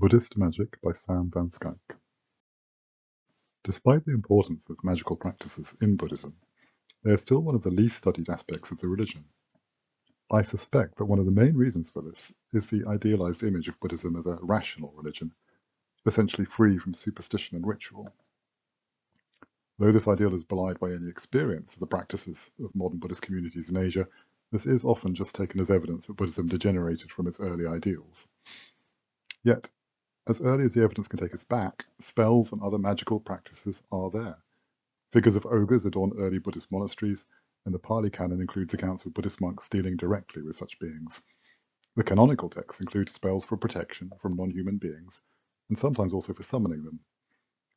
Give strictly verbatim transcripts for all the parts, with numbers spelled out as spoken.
Buddhist Magic by Sam van Schaik. Despite the importance of magical practices in Buddhism, they are still one of the least studied aspects of the religion. I suspect that one of the main reasons for this is the idealized image of Buddhism as a rational religion, essentially free from superstition and ritual. Though this ideal is belied by any experience of the practices of modern Buddhist communities in Asia, this is often just taken as evidence that Buddhism degenerated from its early ideals. Yet, as early as the evidence can take us back, spells and other magical practices are there. Figures of ogres adorn early Buddhist monasteries, and the Pali Canon includes accounts of Buddhist monks dealing directly with such beings. The canonical texts include spells for protection from non-human beings, and sometimes also for summoning them.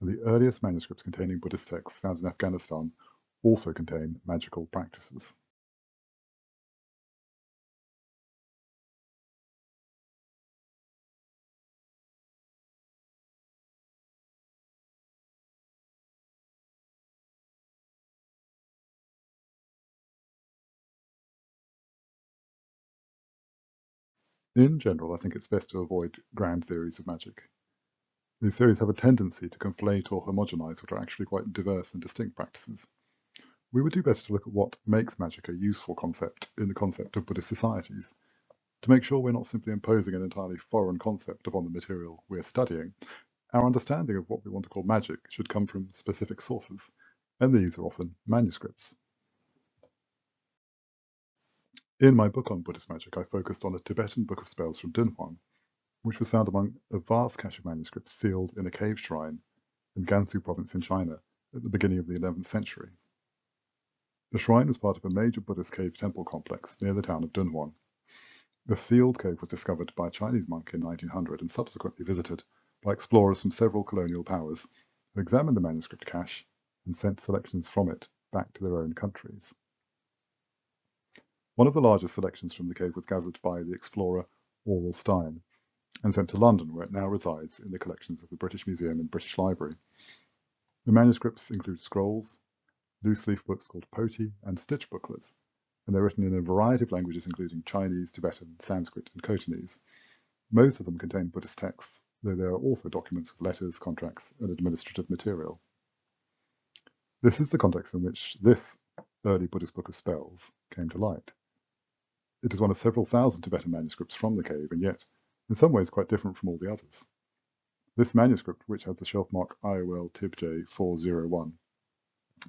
And the earliest manuscripts containing Buddhist texts found in Afghanistan also contain magical practices. In general, I think it's best to avoid grand theories of magic. These theories have a tendency to conflate or homogenize what are actually quite diverse and distinct practices. We would do better to look at what makes magic a useful concept in the concept of Buddhist societies, to make sure we're not simply imposing an entirely foreign concept upon the material we're studying. Our understanding of what we want to call magic should come from specific sources, and these are often manuscripts. In my book on Buddhist magic, I focused on a Tibetan book of spells from Dunhuang, which was found among a vast cache of manuscripts sealed in a cave shrine in Gansu province in China at the beginning of the eleventh century. The shrine was part of a major Buddhist cave temple complex near the town of Dunhuang. The sealed cave was discovered by a Chinese monk in nineteen hundred and subsequently visited by explorers from several colonial powers who examined the manuscript cache and sent selections from it back to their own countries. One of the largest selections from the cave was gathered by the explorer Aurel Stein and sent to London, where it now resides in the collections of the British Museum and British Library. The manuscripts include scrolls, loose-leaf books called poti, and stitch booklets, and they're written in a variety of languages including Chinese, Tibetan, Sanskrit, and Khotanese. Most of them contain Buddhist texts, though there are also documents with letters, contracts, and administrative material. This is the context in which this early Buddhist book of spells came to light. It is one of several thousand Tibetan manuscripts from the cave, and yet, in some ways, quite different from all the others. This manuscript, which has the shelf mark I O L Tibj four oh one,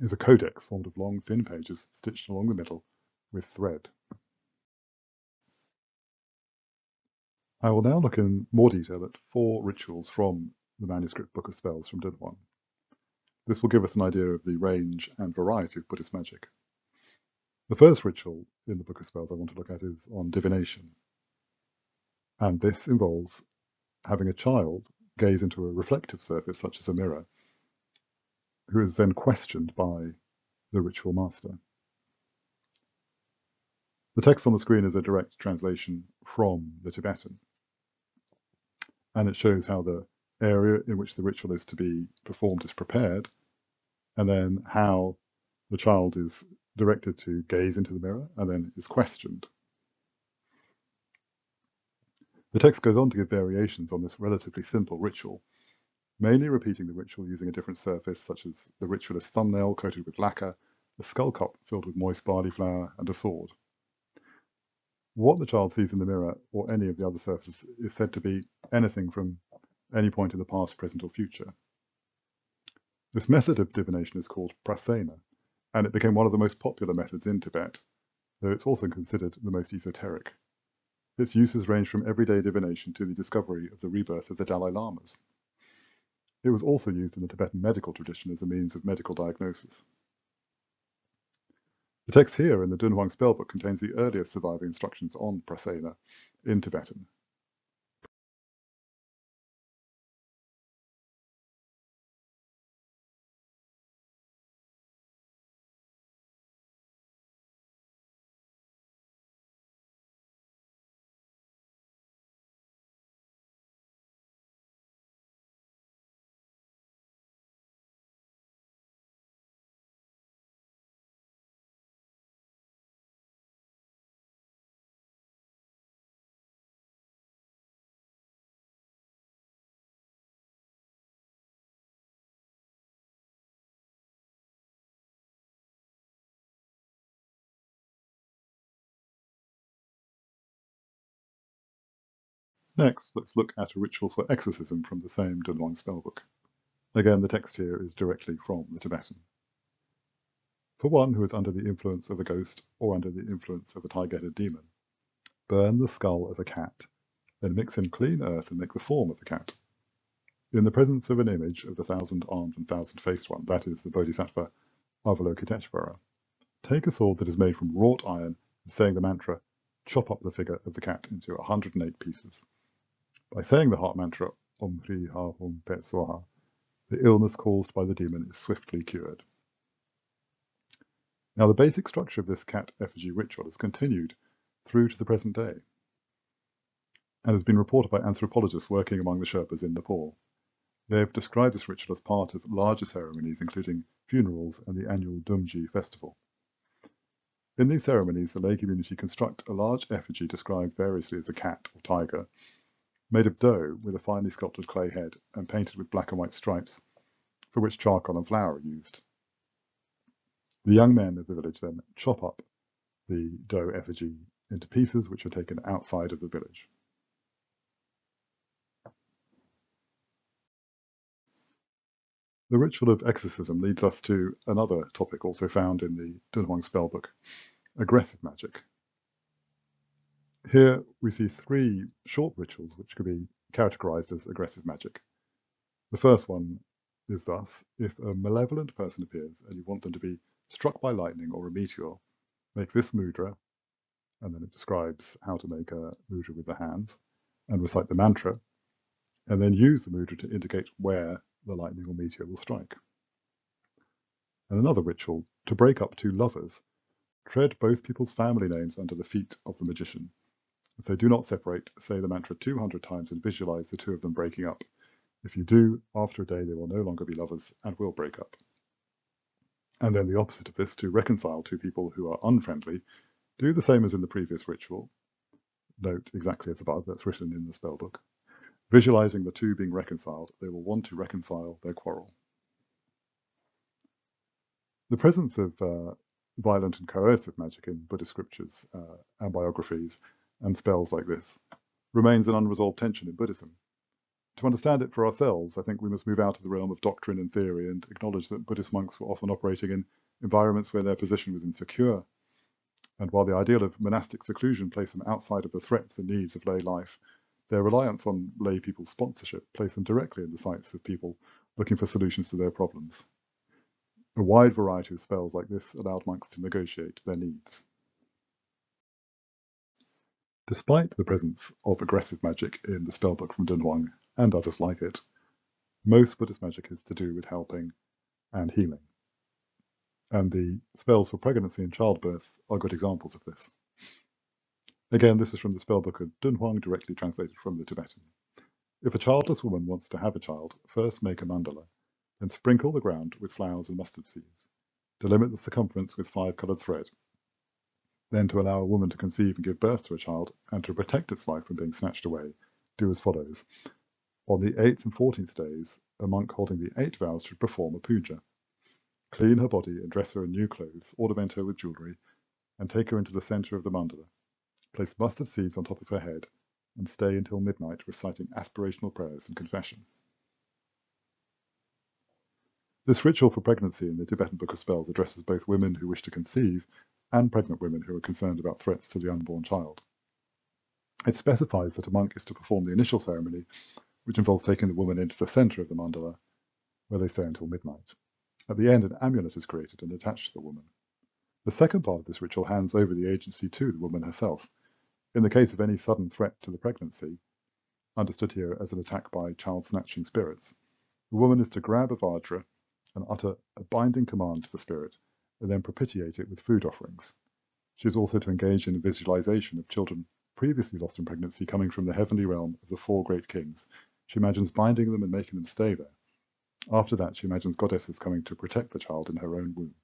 is a codex formed of long, thin pages stitched along the middle with thread. I will now look in more detail at four rituals from the manuscript Book of Spells from Dunhuang. This will give us an idea of the range and variety of Buddhist magic. The first ritual in the Book of Spells I want to look at is on divination, and this involves having a child gaze into a reflective surface such as a mirror, who is then questioned by the ritual master. The text on the screen is a direct translation from the Tibetan, and it shows how the area in which the ritual is to be performed is prepared, and then how the child is directed to gaze into the mirror and then is questioned. The text goes on to give variations on this relatively simple ritual, mainly repeating the ritual using a different surface, such as the ritualist's thumbnail coated with lacquer, a skull cup filled with moist barley flour, and a sword. What the child sees in the mirror or any of the other surfaces is said to be anything from any point in the past, present, or future. This method of divination is called prasena, and it became one of the most popular methods in Tibet, though it's also considered the most esoteric. Its uses range from everyday divination to the discovery of the rebirth of the Dalai Lamas. It was also used in the Tibetan medical tradition as a means of medical diagnosis. The text here in the Dunhuang Spellbook contains the earliest surviving instructions on prasena in Tibetan. Next, let's look at a ritual for exorcism from the same Dunhuang spellbook. Again, the text here is directly from the Tibetan. For one who is under the influence of a ghost or under the influence of a tiger-headed demon, burn the skull of a cat, then mix in clean earth and make the form of the cat. In the presence of an image of the thousand-armed and thousand-faced one, that is, the Bodhisattva Avalokiteshvara, take a sword that is made from wrought iron and, saying the mantra, chop up the figure of the cat into one hundred and eight pieces. By saying the heart mantra, Om Hri Ha Hum Pet Swaha, the illness caused by the demon is swiftly cured. Now the basic structure of this cat effigy ritual has continued through to the present day and has been reported by anthropologists working among the Sherpas in Nepal. They have described this ritual as part of larger ceremonies including funerals and the annual Dumji festival. In these ceremonies, the lay community construct a large effigy described variously as a cat or tiger, made of dough with a finely sculpted clay head and painted with black and white stripes, for which charcoal and flour are used. The young men of the village then chop up the dough effigy into pieces which are taken outside of the village. The ritual of exorcism leads us to another topic also found in the Dunhuang spellbook, aggressive magic. Here we see three short rituals which could be characterized as aggressive magic. The first one is thus: if a malevolent person appears and you want them to be struck by lightning or a meteor, make this mudra, and then it describes how to make a mudra with the hands, and recite the mantra, and then use the mudra to indicate where the lightning or meteor will strike. And another ritual, to break up two lovers, tread both people's family names under the feet of the magician. If they do not separate, say the mantra two hundred times and visualize the two of them breaking up. If you do, after a day they will no longer be lovers and will break up. And then the opposite of this, to reconcile two people who are unfriendly, do the same as in the previous ritual. Note exactly as above, that's written in the spellbook. Visualizing the two being reconciled, they will want to reconcile their quarrel. The presence of uh, violent and coercive magic in Buddhist scriptures uh, and biographies and spells like this remains an unresolved tension in Buddhism. To understand it for ourselves, I think we must move out of the realm of doctrine and theory and acknowledge that Buddhist monks were often operating in environments where their position was insecure. And while the ideal of monastic seclusion placed them outside of the threats and needs of lay life, their reliance on lay people's sponsorship placed them directly in the sights of people looking for solutions to their problems. A wide variety of spells like this allowed monks to negotiate their needs. Despite the presence of aggressive magic in the spellbook from Dunhuang and others like it, most Buddhist magic is to do with helping and healing. And the spells for pregnancy and childbirth are good examples of this. Again, this is from the spellbook of Dunhuang, directly translated from the Tibetan. If a childless woman wants to have a child, first make a mandala, then sprinkle the ground with flowers and mustard seeds, delimit the circumference with five-coloured thread, then to allow a woman to conceive and give birth to a child, and to protect its life from being snatched away, do as follows. On the eighth and fourteenth days, a monk holding the eight vows should perform a puja. Clean her body and dress her in new clothes, ornament her with jewellery, and take her into the centre of the mandala. Place mustard seeds on top of her head, and stay until midnight reciting aspirational prayers and confession. This ritual for pregnancy in the Tibetan Book of Spells addresses both women who wish to conceive and pregnant women who are concerned about threats to the unborn child. It specifies that a monk is to perform the initial ceremony, which involves taking the woman into the centre of the mandala, where they stay until midnight. At the end, an amulet is created and attached to the woman. The second part of this ritual hands over the agency to the woman herself, in the case of any sudden threat to the pregnancy, understood here as an attack by child-snatching spirits. The woman is to grab a Vajra and utter a binding command to the spirit, and then propitiate it with food offerings. She is also to engage in a visualization of children previously lost in pregnancy coming from the heavenly realm of the four great kings. She imagines binding them and making them stay there. After that, she imagines goddesses coming to protect the child in her own womb.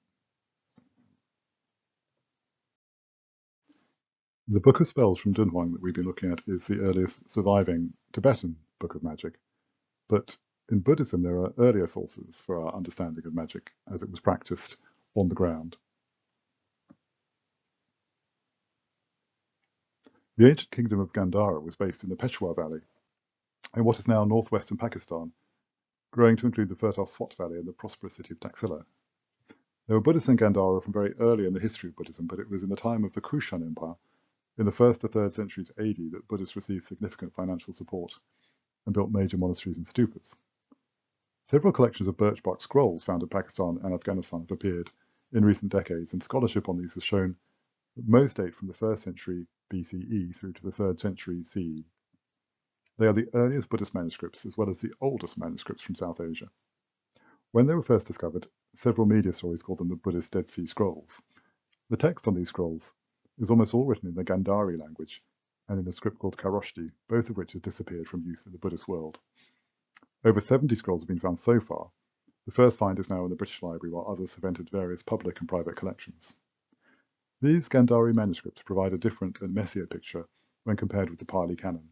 The Book of Spells from Dunhuang that we've been looking at is the earliest surviving Tibetan Book of Magic, but in Buddhism there are earlier sources for our understanding of magic as it was practiced on the ground. The ancient kingdom of Gandhara was based in the Peshawar Valley in what is now northwestern Pakistan, growing to include the fertile Swat Valley and the prosperous city of Taxila. There were Buddhists in Gandhara from very early in the history of Buddhism, but it was in the time of the Kushan Empire, in the first to third centuries A D, that Buddhists received significant financial support and built major monasteries and stupas. Several collections of birch bark scrolls found in Pakistan and Afghanistan have appeared in recent decades, and scholarship on these has shown that most date from the first century B C E through to the third century C E. They are the earliest Buddhist manuscripts, as well as the oldest manuscripts from South Asia. When they were first discovered, several media stories called them the Buddhist Dead Sea Scrolls. The text on these scrolls is almost all written in the Gandhari language and in a script called Kharoshthi, both of which has disappeared from use in the Buddhist world. Over seventy scrolls have been found so far. The first find is now in the British Library, while others have entered various public and private collections. These Gandhari manuscripts provide a different and messier picture when compared with the Pali Canon.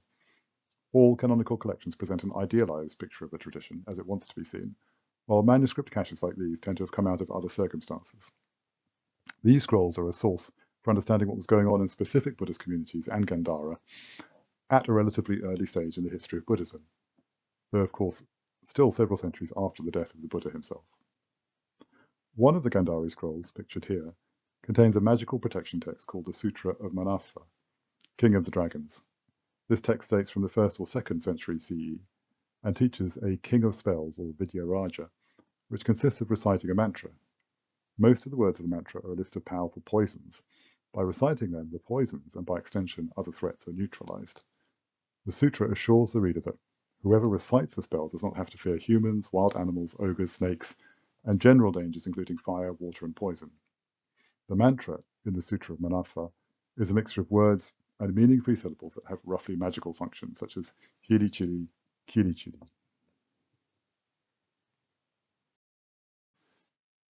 All canonical collections present an idealized picture of a tradition as it wants to be seen, while manuscript caches like these tend to have come out of other circumstances. These scrolls are a source for understanding what was going on in specific Buddhist communities and Gandhara at a relatively early stage in the history of Buddhism, though of course still several centuries after the death of the Buddha himself. One of the Gandhari scrolls, pictured here, contains a magical protection text called the Sutra of Manasa, King of the Dragons. This text dates from the first or second century C E and teaches a king of spells, or Vidya Raja, which consists of reciting a mantra. Most of the words of the mantra are a list of powerful poisons. By reciting them, the poisons, and by extension other threats, are neutralized. The sutra assures the reader that whoever recites the spell does not have to fear humans, wild animals, ogres, snakes, and general dangers including fire, water, and poison. The mantra in the Sutra of Manasa is a mixture of words and meaning-free syllables that have roughly magical functions, such as hili-chili, kili-chili.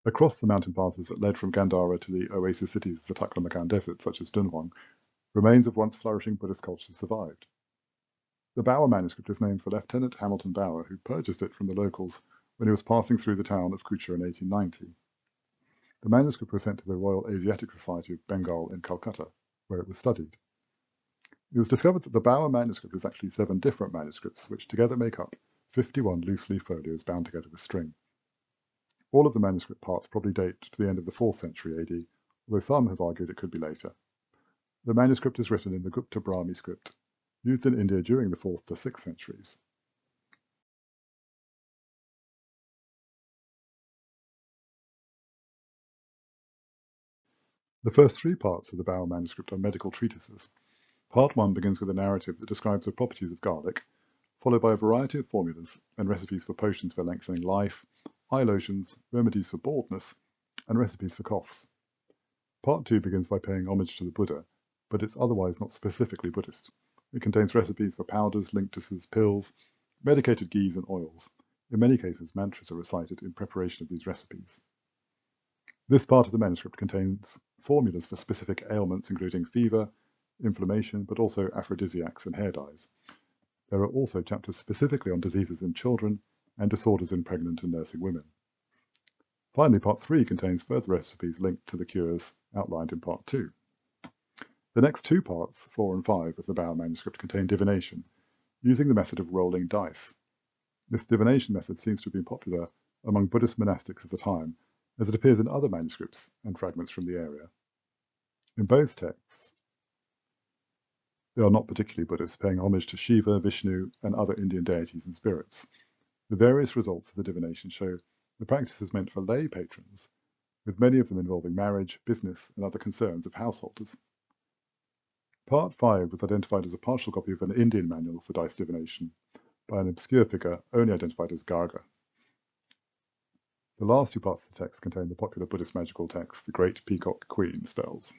Across the mountain passes that led from Gandhara to the oasis cities of the Taklamakan desert, such as Dunhuang, remains of once flourishing Buddhist culture survived. The Bower manuscript is named for Lieutenant Hamilton Bower, who purchased it from the locals when he was passing through the town of Kucha in eighteen ninety. The manuscript was sent to the Royal Asiatic Society of Bengal in Calcutta, where it was studied. It was discovered that the Bower manuscript is actually seven different manuscripts, which together make up fifty-one loose-leaf folios bound together with string. All of the manuscript parts probably date to the end of the fourth century A D, although some have argued it could be later. The manuscript is written in the Gupta Brahmi script, used in India during the fourth to sixth centuries. The first three parts of the Bower manuscript are medical treatises. Part one begins with a narrative that describes the properties of garlic, followed by a variety of formulas and recipes for potions for lengthening life, eye lotions, remedies for baldness, and recipes for coughs. Part two begins by paying homage to the Buddha, but it's otherwise not specifically Buddhist. It contains recipes for powders, linctuses, pills, medicated ghees and oils. In many cases, mantras are recited in preparation of these recipes. This part of the manuscript contains formulas for specific ailments including fever, inflammation, but also aphrodisiacs and hair dyes. There are also chapters specifically on diseases in children and disorders in pregnant and nursing women. Finally, part three contains further recipes linked to the cures outlined in part two. The next two parts, four and five, of the Bower manuscript contain divination, using the method of rolling dice. This divination method seems to have been popular among Buddhist monastics of the time, as it appears in other manuscripts and fragments from the area. In both texts, they are not particularly Buddhist, paying homage to Shiva, Vishnu, and other Indian deities and spirits. The various results of the divination show the practice is meant for lay patrons, with many of them involving marriage, business, and other concerns of householders. Part five was identified as a partial copy of an Indian manual for dice divination by an obscure figure only identified as Garga. The last two parts of the text contain the popular Buddhist magical text, the Great Peacock Queen spells.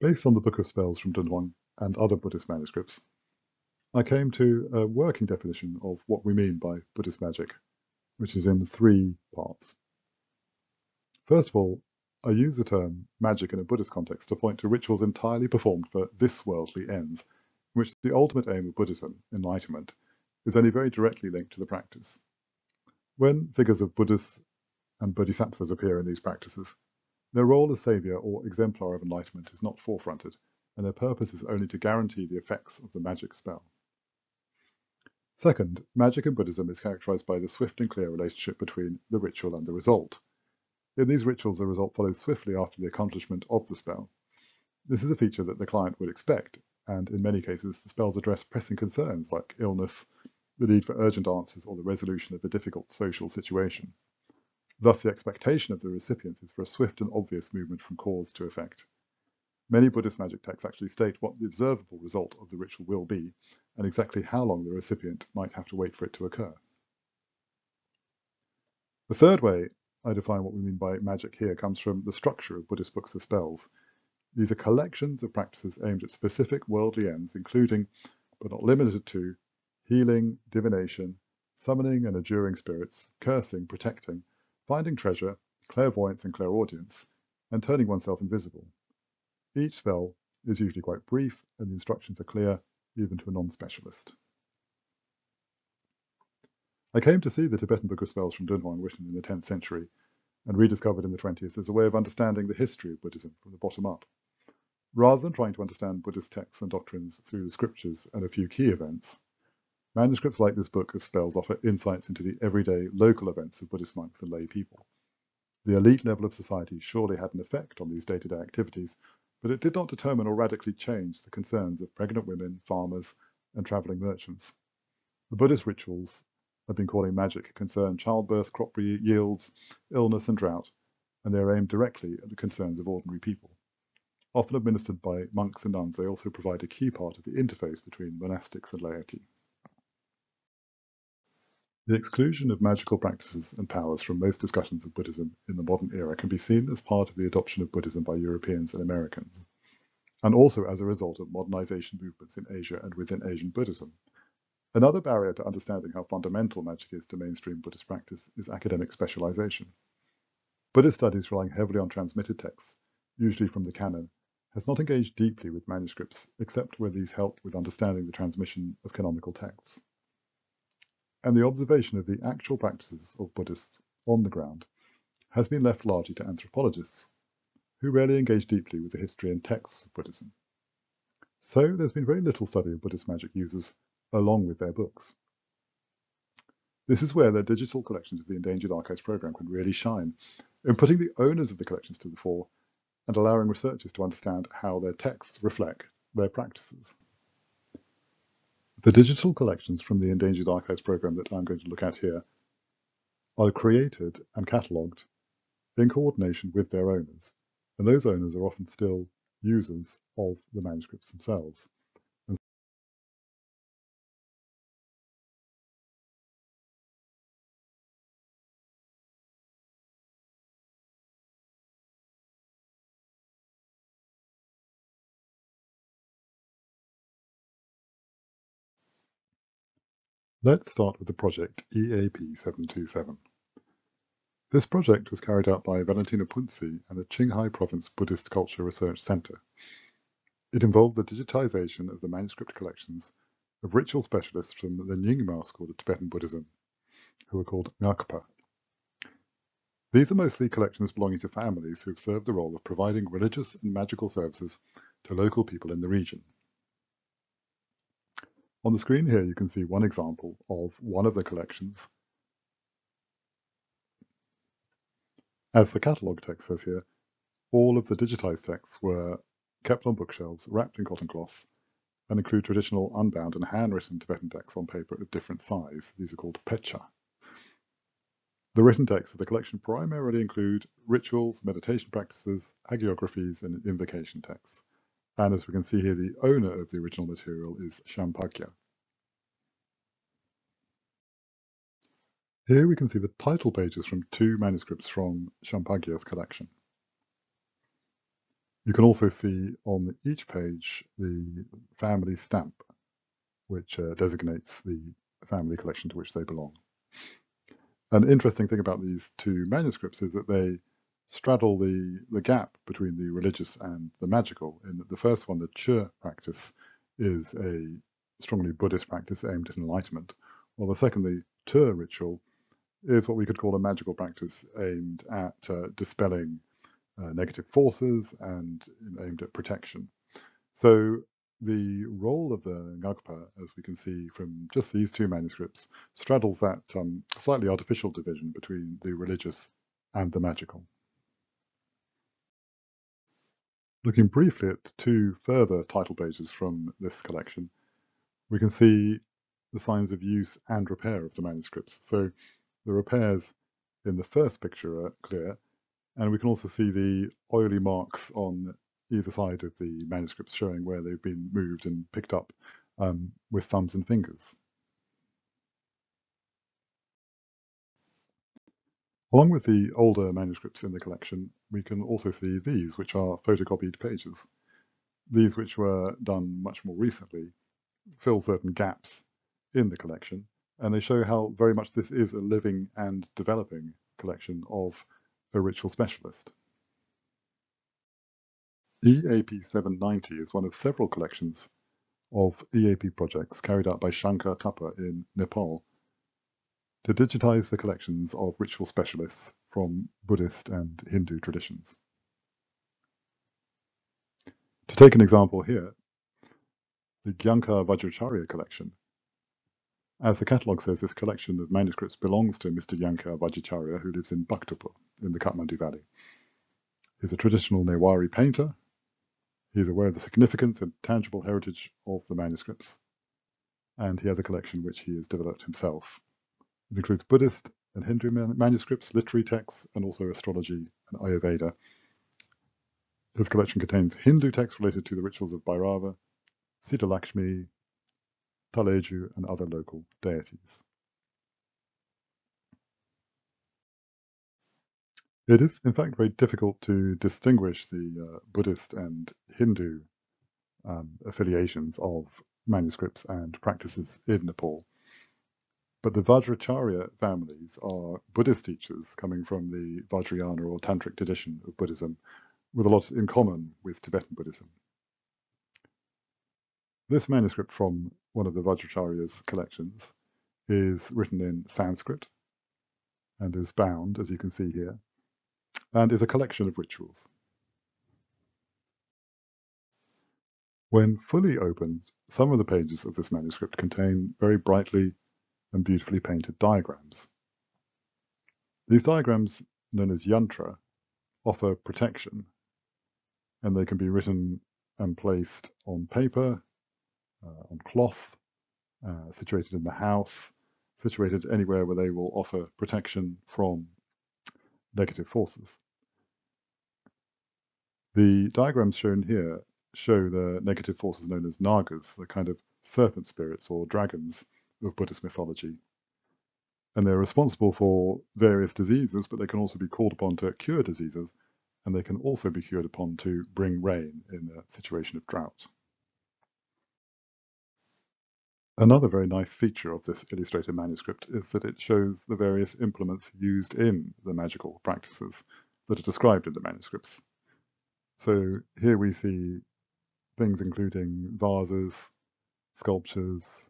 Based on the Book of Spells from Dunhuang and other Buddhist manuscripts, I came to a working definition of what we mean by Buddhist magic, which is in three parts. First of all, I use the term magic in a Buddhist context to point to rituals entirely performed for this worldly ends, in which the ultimate aim of Buddhism, enlightenment, is only very directly linked to the practice. When figures of Buddhists and bodhisattvas appear in these practices. Their role as saviour or exemplar of enlightenment is not forefronted, and their purpose is only to guarantee the effects of the magic spell. Second, magic in Buddhism is characterised by the swift and clear relationship between the ritual and the result. In these rituals, the result follows swiftly after the accomplishment of the spell. This is a feature that the client would expect, and in many cases the spells address pressing concerns like illness, the need for urgent answers, or the resolution of a difficult social situation. Thus, the expectation of the recipient is for a swift and obvious movement from cause to effect. Many Buddhist magic texts actually state what the observable result of the ritual will be, and exactly how long the recipient might have to wait for it to occur. The third way I define what we mean by magic here comes from the structure of Buddhist books of spells. These are collections of practices aimed at specific worldly ends, including, but not limited to, healing, divination, summoning and adjuring spirits, cursing, protecting, finding treasure, clairvoyance and clairaudience, and turning oneself invisible. Each spell is usually quite brief, and the instructions are clear, even to a non-specialist. I came to see the Tibetan Book of Spells from Dunhuang written in the tenth century, and rediscovered in the twentieth as a way of understanding the history of Buddhism from the bottom up. Rather than trying to understand Buddhist texts and doctrines through the scriptures and a few key events, manuscripts like this Book of Spells offer insights into the everyday local events of Buddhist monks and lay people. The elite level of society surely had an effect on these day-to-day activities, but it did not determine or radically change the concerns of pregnant women, farmers, and travelling merchants. The Buddhist rituals I've been calling magic concern childbirth, crop yields, illness and drought, and they are aimed directly at the concerns of ordinary people. Often administered by monks and nuns, they also provide a key part of the interface between monastics and laity. The exclusion of magical practices and powers from most discussions of Buddhism in the modern era can be seen as part of the adoption of Buddhism by Europeans and Americans, and also as a result of modernization movements in Asia and within Asian Buddhism. Another barrier to understanding how fundamental magic is to mainstream Buddhist practice is academic specialization. Buddhist studies relying heavily on transmitted texts, usually from the canon, has not engaged deeply with manuscripts, except where these help with understanding the transmission of canonical texts. And the observation of the actual practices of Buddhists on the ground has been left largely to anthropologists, who rarely engage deeply with the history and texts of Buddhism. So there's been very little study of Buddhist magic users along with their books. This is where their digital collections of the Endangered Archives Programme can really shine, in putting the owners of the collections to the fore and allowing researchers to understand how their texts reflect their practices. The digital collections from the Endangered Archives Programme that I'm going to look at here are created and catalogued in coordination with their owners, and those owners are often still users of the manuscripts themselves. And let's start with the project E A P seven two seven. This project was carried out by Valentina Punzi and the Qinghai Province Buddhist Culture Research Centre. It involved the digitization of the manuscript collections of ritual specialists from the Nyingma school of Tibetan Buddhism, who are called Ngakpa. These are mostly collections belonging to families who have served the role of providing religious and magical services to local people in the region. On the screen here, you can see one example of one of the collections. As the catalogue text says here, all of the digitized texts were kept on bookshelves, wrapped in cotton cloth, and include traditional unbound and handwritten Tibetan texts on paper of different size. These are called pecha. The written texts of the collection primarily include rituals, meditation practices, hagiographies, and invocation texts. And as we can see here, the owner of the original material is Champaglia. Here we can see the title pages from two manuscripts from Champaglia's collection. You can also see on each page the family stamp, which uh, designates the family collection to which they belong. An interesting thing about these two manuscripts is that they straddle the, the gap between the religious and the magical, in that the first one, the Chö practice, is a strongly Buddhist practice aimed at enlightenment, while the second, the Tö ritual, is what we could call a magical practice aimed at uh, dispelling uh, negative forces and aimed at protection. So the role of the Ngakpa, as we can see from just these two manuscripts, straddles that um, slightly artificial division between the religious and the magical. Looking briefly at two further title pages from this collection, we can see the signs of use and repair of the manuscripts. So the repairs in the first picture are clear, and we can also see the oily marks on either side of the manuscripts showing where they've been moved and picked up um, with thumbs and fingers. Along with the older manuscripts in the collection, we can also see these, which are photocopied pages. These, which were done much more recently, fill certain gaps in the collection, and they show how very much this is a living and developing collection of a ritual specialist. E A P seven ninety is one of several collections of E A P projects carried out by Shankar Thapa in Nepal to digitize the collections of ritual specialists from Buddhist and Hindu traditions. To take an example here, the Jyankar Vajracharya collection. As the catalogue says, this collection of manuscripts belongs to Mister Jyankar Vajracharya, who lives in Bhaktapur in the Kathmandu Valley. He's a traditional Newari painter. He's aware of the significance and tangible heritage of the manuscripts, and he has a collection which he has developed himself. It includes Buddhist and Hindu manuscripts, literary texts, and also astrology and Ayurveda. His collection contains Hindu texts related to the rituals of Bhairava, Sita Lakshmi, Taleju, and other local deities. It is, in fact, very difficult to distinguish the uh, Buddhist and Hindu um, affiliations of manuscripts and practices in Nepal. But the Vajracharya families are Buddhist teachers coming from the Vajrayana or Tantric tradition of Buddhism, with a lot in common with Tibetan Buddhism. This manuscript from one of the Vajracharya's collections is written in Sanskrit and is bound, as you can see here, and is a collection of rituals. When fully opened, some of the pages of this manuscript contain very brightly and beautifully painted diagrams. These diagrams, known as yantra, offer protection, and they can be written and placed on paper, uh, on cloth, uh, situated in the house, situated anywhere where they will offer protection from negative forces. The diagrams shown here show the negative forces known as nagas, the kind of serpent spirits or dragons of Buddhist mythology, and they're responsible for various diseases, but they can also be called upon to cure diseases, and they can also be cured upon to bring rain in a situation of drought. Another very nice feature of this illustrated manuscript is that it shows the various implements used in the magical practices that are described in the manuscripts. So here we see things including vases, sculptures,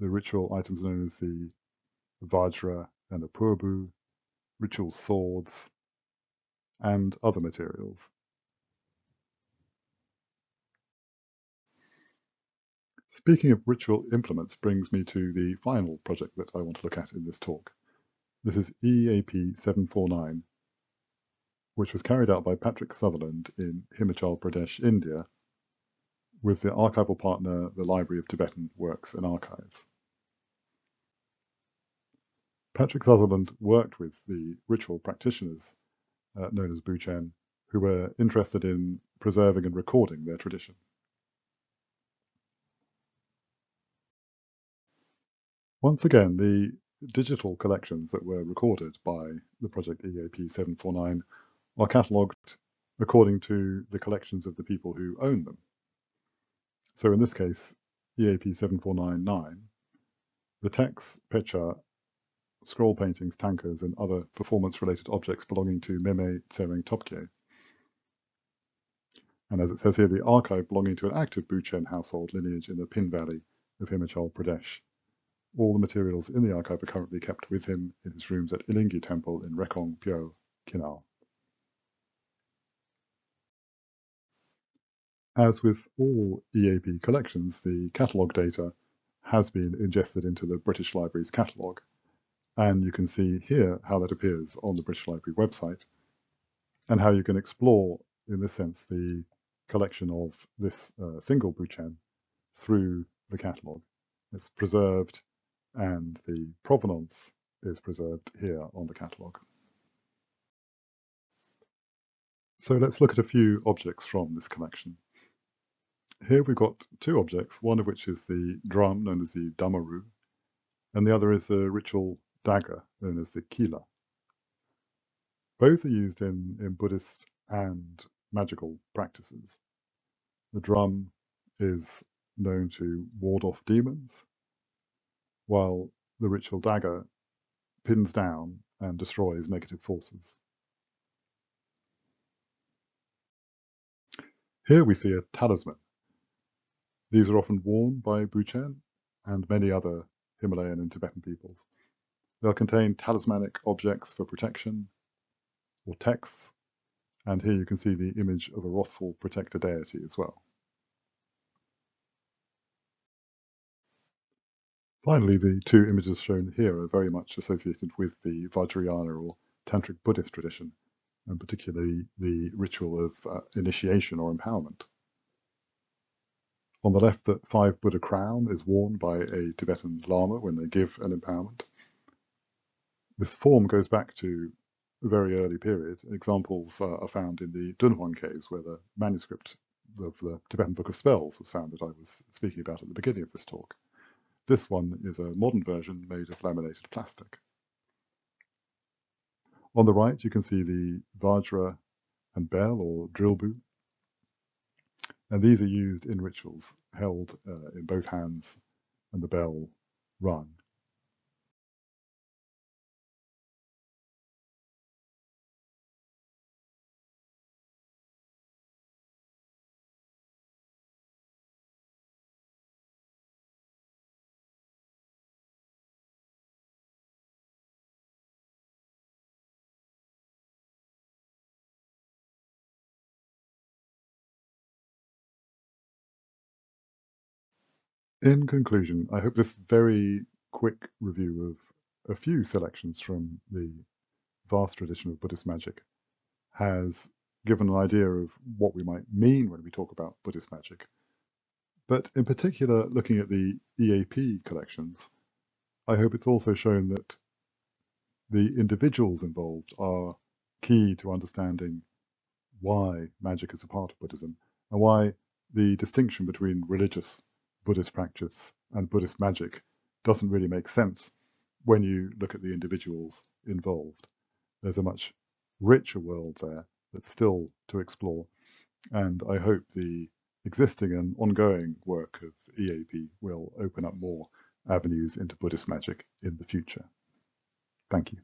the ritual items known as the Vajra and the Purbu, ritual swords, and other materials. Speaking of ritual implements brings me to the final project that I want to look at in this talk. This is E A P seven forty-nine, which was carried out by Patrick Sutherland in Himachal Pradesh, India, with the archival partner, the Library of Tibetan Works and Archives. Patrick Sutherland worked with the ritual practitioners, uh, known as Buchen, who were interested in preserving and recording their tradition. Once again, the digital collections that were recorded by the project E A P seven forty-nine are catalogued according to the collections of the people who own them. So in this case, E A P seven four nine nine, the texts, pecha, scroll paintings, tankards, and other performance-related objects belonging to Meme Tsering Topkye. And as it says here, the archive belonging to an active Buchen household lineage in the Pin Valley of Himachal Pradesh, all the materials in the archive are currently kept with him in his rooms at Ilingi Temple in Rekong Pyo, Kinau. As with all E A P collections, the catalogue data has been ingested into the British Library's catalogue, and you can see here how that appears on the British Library website, and how you can explore, in this sense, the collection of this uh, single Buchen through the catalogue. It's preserved, and the provenance is preserved here on the catalogue. So let's look at a few objects from this collection. Here we've got two objects, one of which is the drum known as the damaru, and the other is the ritual dagger known as the kila. Both are used in, in Buddhist and magical practices. The drum is known to ward off demons, while the ritual dagger pins down and destroys negative forces. Here we see a talisman. These are often worn by Buchen and many other Himalayan and Tibetan peoples. They'll contain talismanic objects for protection or texts, and here you can see the image of a wrathful protector deity as well. Finally, the two images shown here are very much associated with the Vajrayana or Tantric Buddhist tradition, and particularly the ritual of uh, initiation or empowerment. On the left, the five Buddha crown is worn by a Tibetan Lama when they give an empowerment. This form goes back to a very early period. Examples uh, are found in the Dunhuang caves, where the manuscript of the Tibetan Book of Spells was found that I was speaking about at the beginning of this talk. This one is a modern version made of laminated plastic. On the right, you can see the Vajra and bell or drilbu, and these are used in rituals, held uh, in both hands and the bell rung. In conclusion, I hope this very quick review of a few selections from the vast tradition of Buddhist magic has given an idea of what we might mean when we talk about Buddhist magic. But in particular, looking at the E A P collections, I hope it's also shown that the individuals involved are key to understanding why magic is a part of Buddhism, and why the distinction between religious Buddhist practice and Buddhist magic doesn't really make sense when you look at the individuals involved. There's a much richer world there that's still to explore, and I hope the existing and ongoing work of E A P will open up more avenues into Buddhist magic in the future. Thank you.